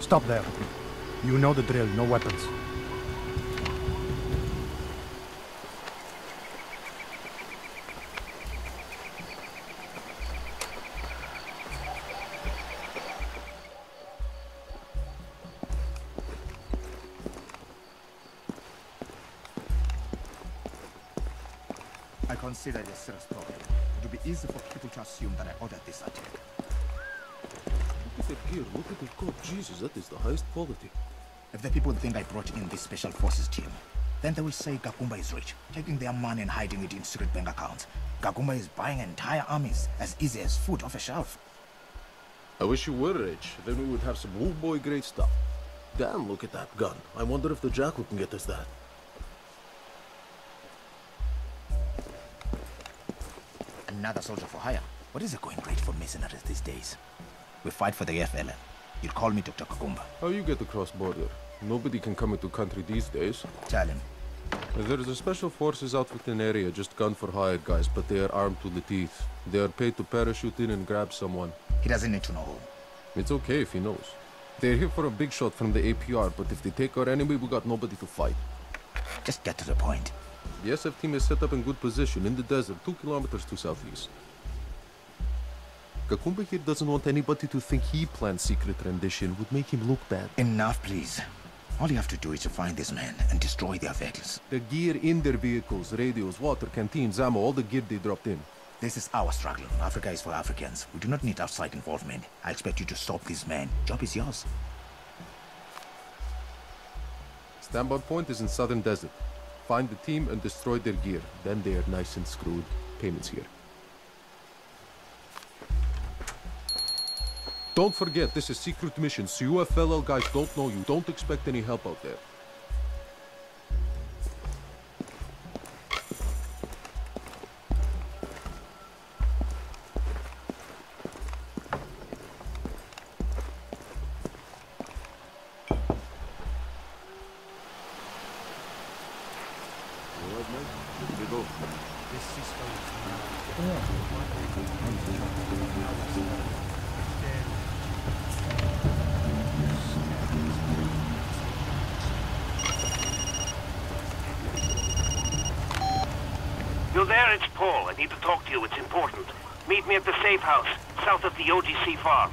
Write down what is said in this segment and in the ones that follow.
Stop there. You know the drill, no weapons. I consider it a serious problem. It would be easy for people to assume that I ordered this attack. Look at the gear, look at the code. Jesus, that is the highest quality. If the people think I brought in this special forces team, then they will say Gakumba is rich, taking their money and hiding it in secret bank accounts. Gakumba is buying entire armies as easy as food off a shelf. I wish you were rich, then we would have some old boy great stuff. Damn, look at that gun. I wonder if the jackal can get us that. Another soldier for hire. What is the going rate for mercenaries these days? We fight for the FNL. You call me Dr. Kakumba. How you get across border? Nobody can come into country these days. Tell him. There's a special forces outfit in area, just gun for hire guys, but they are armed to the teeth. They are paid to parachute in and grab someone. He doesn't need to know who. It's okay if he knows. They're here for a big shot from the APR, but if they take our enemy, we got nobody to fight. Just get to the point. The SF team is set up in good position, in the desert, 2 kilometers to southeast. Kakumba here doesn't want anybody to think he planned secret rendition. Would make him look bad. Enough, please. All you have to do is to find this man and destroy their vehicles. The gear in their vehicles, radios, water, canteens, ammo, all the gear they dropped in. This is our struggle. Africa is for Africans. We do not need outside involvement. I expect you to stop this man. Job is yours. Standby point is in southern desert. Find the team and destroy their gear. Then they are nice and screwed. Payments here. Don't forget, this is secret mission, so you FNL guys don't know you. Don't expect any help out there. You're there, it's Paul. I need to talk to you. It's important. Meet me at the safe house, south of the OGC farm.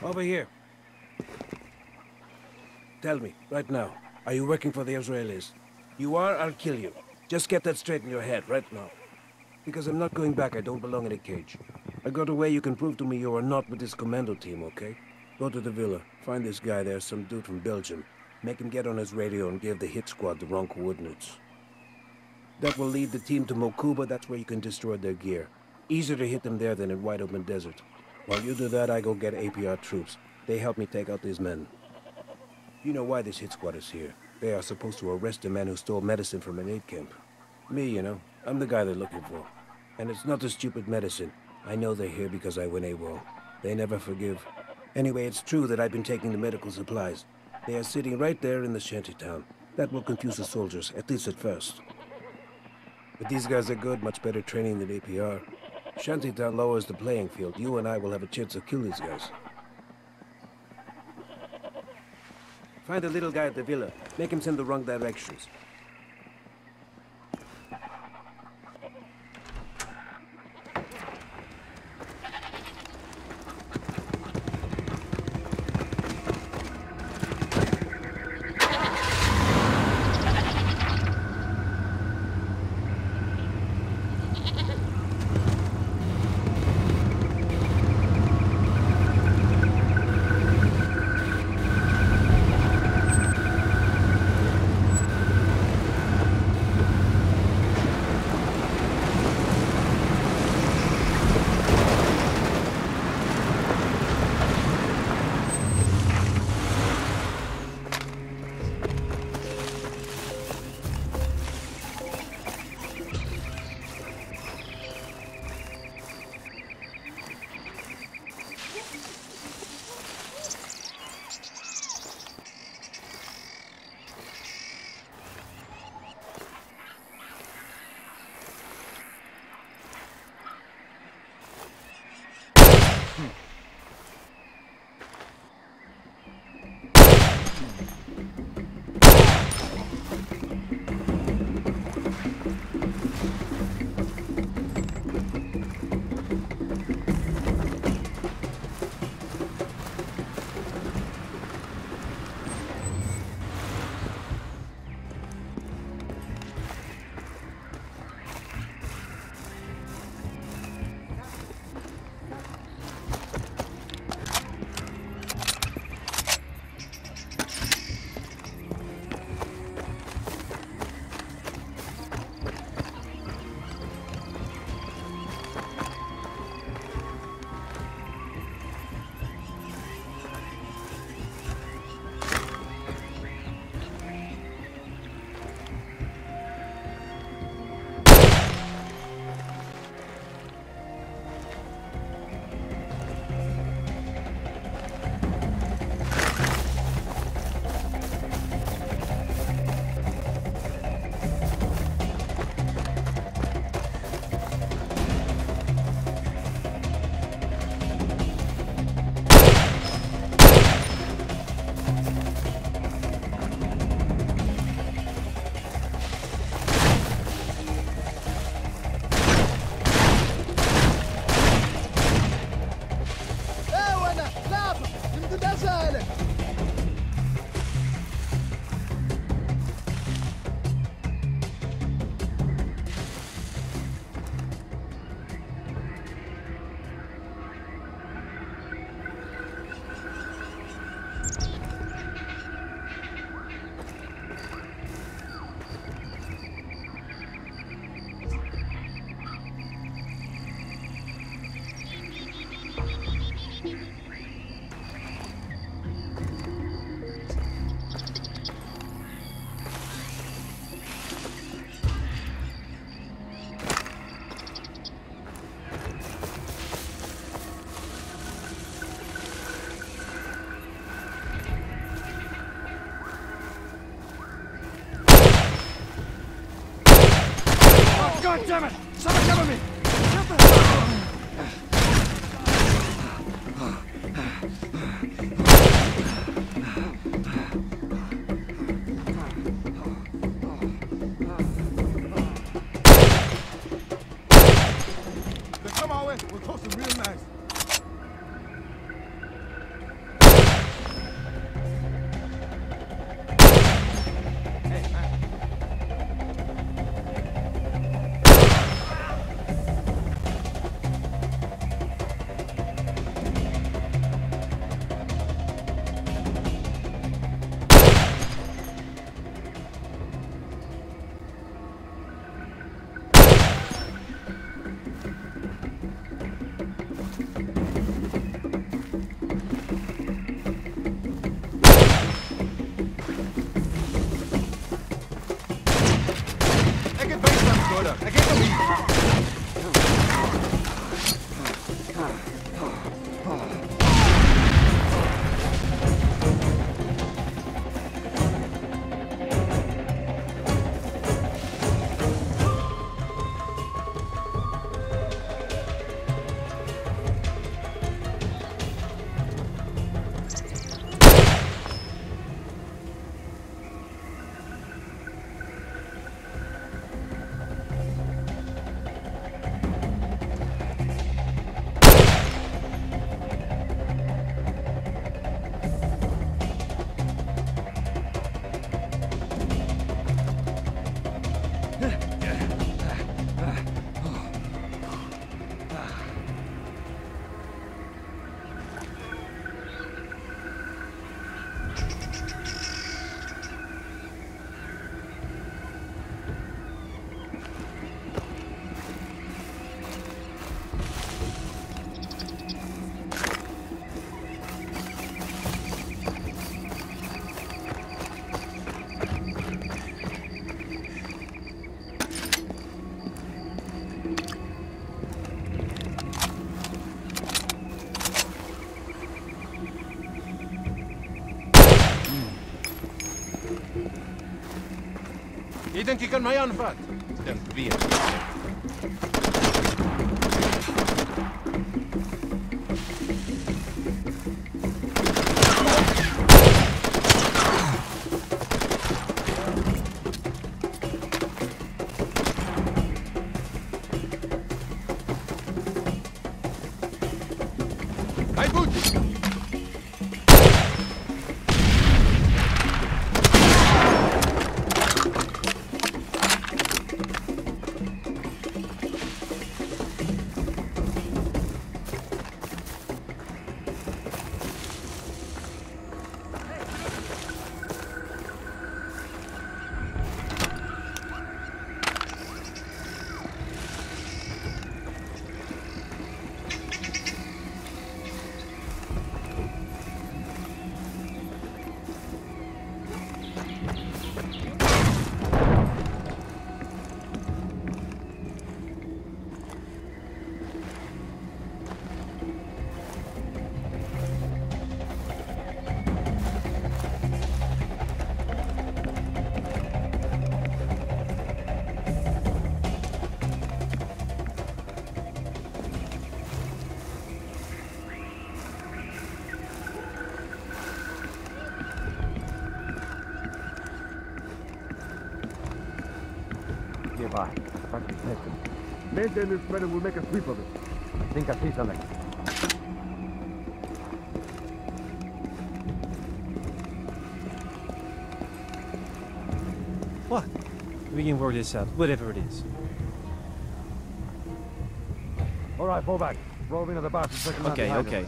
Over here. Tell me, right now, are you working for the Israelis? You are, I'll kill you. Just get that straight in your head, right now. Because I'm not going back, I don't belong in a cage. I got a way you can prove to me you are not with this commando team, okay? Go to the villa, find this guy there, some dude from Belgium. Make him get on his radio and give the hit squad the wrong coordinates. That will lead the team to Mokuba, that's where you can destroy their gear. Easier to hit them there than in wide open desert. While you do that, I go get APR troops. They help me take out these men. You know why this hit squad is here. They are supposed to arrest a man who stole medicine from an aid camp. Me, you know. I'm the guy they're looking for. And it's not the stupid medicine. I know they're here because I went AWOL. They never forgive. Anyway, it's true that I've been taking the medical supplies. They are sitting right there in the shanty town. That will confuse the soldiers, at least at first. But these guys are good, much better training than APR. Shantytown lowers the playing field. You and I will have a chance to kill these guys. Find the little guy at the villa. Make him send the wrong directions. God damn it! Someone cover me! Shut the hell! They come our way, we'll talk some real nice. Idenki kan mä anfat. Tän viesti. Nearby. Maintain this spread and we'll make a sweep of it. I think I see something. What? We can work this out, whatever it is. Alright, fall back. Roll into the box and second. Okay, okay.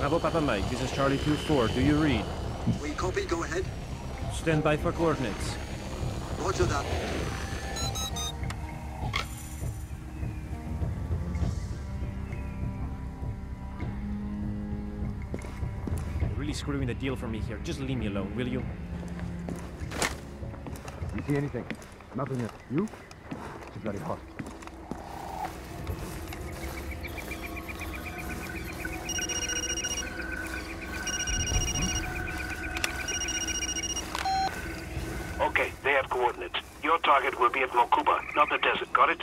Bravo, Papa Mike. This is Charlie 24. Do you read? We copy. Go ahead. Stand by for coordinates. Roger that. You're really screwing the deal for me here. Just leave me alone, will you? You see anything? Nothing yet. You? It's bloody hot. Okay, they have coordinates. Your target will be at Mokuba, not the desert. Got it?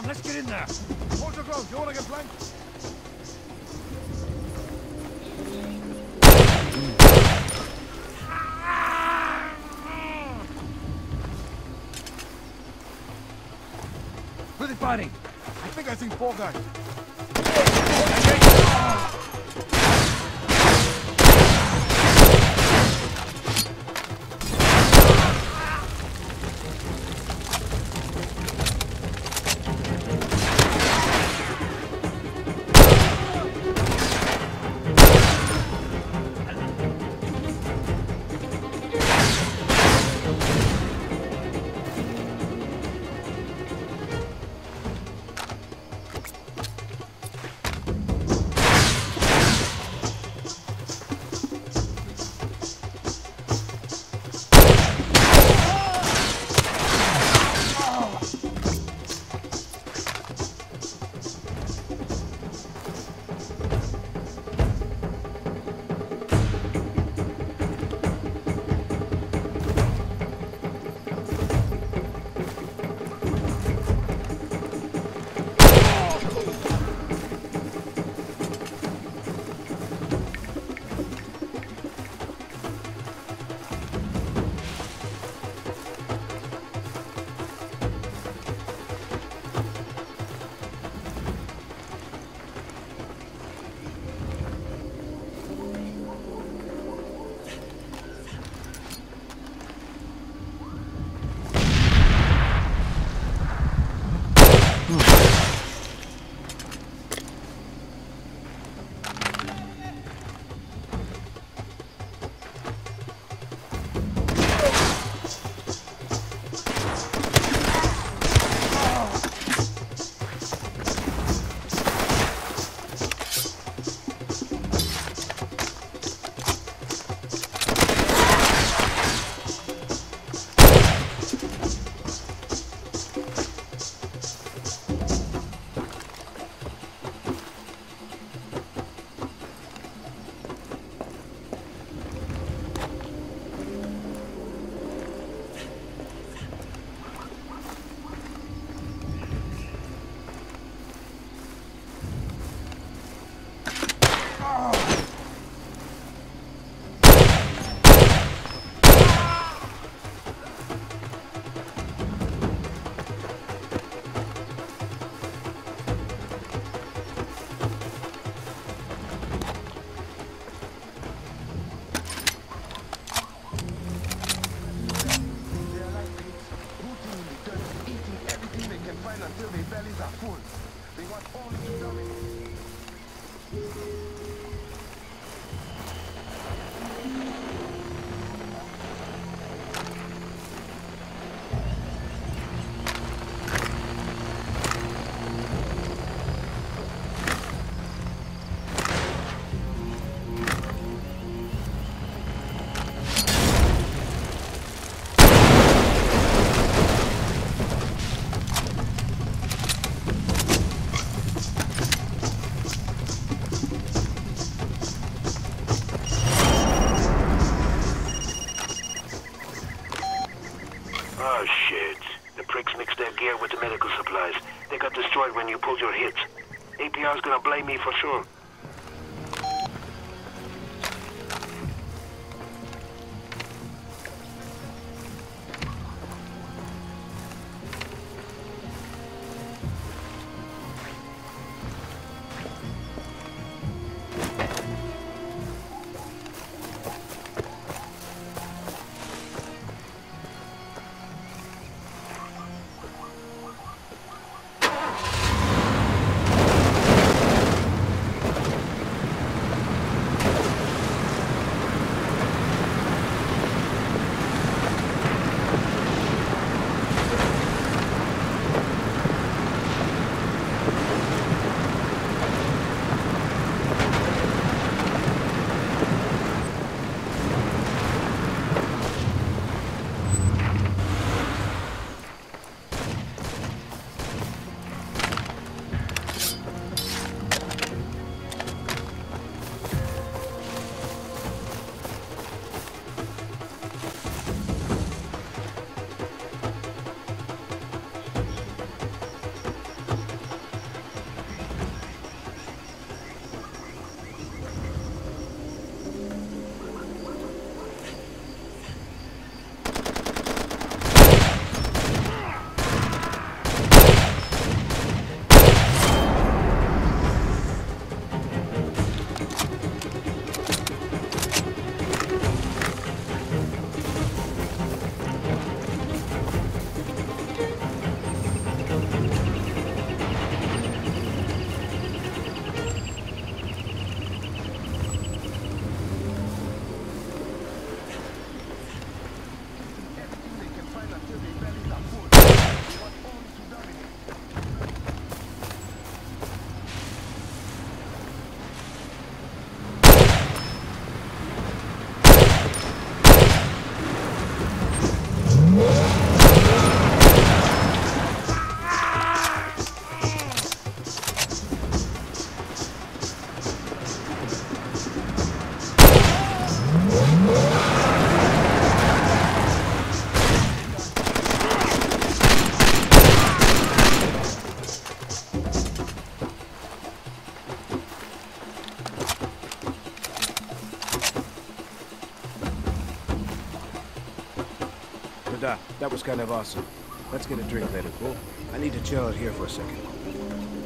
down. Let's get in there. Hold your ground. You want to get blanked? Who are they fighting? I think I see four guys. When you pulled your hits. APR's gonna blame me for sure. That was kind of awesome. Let's get a drink later, cool? I need to chill out here for a second.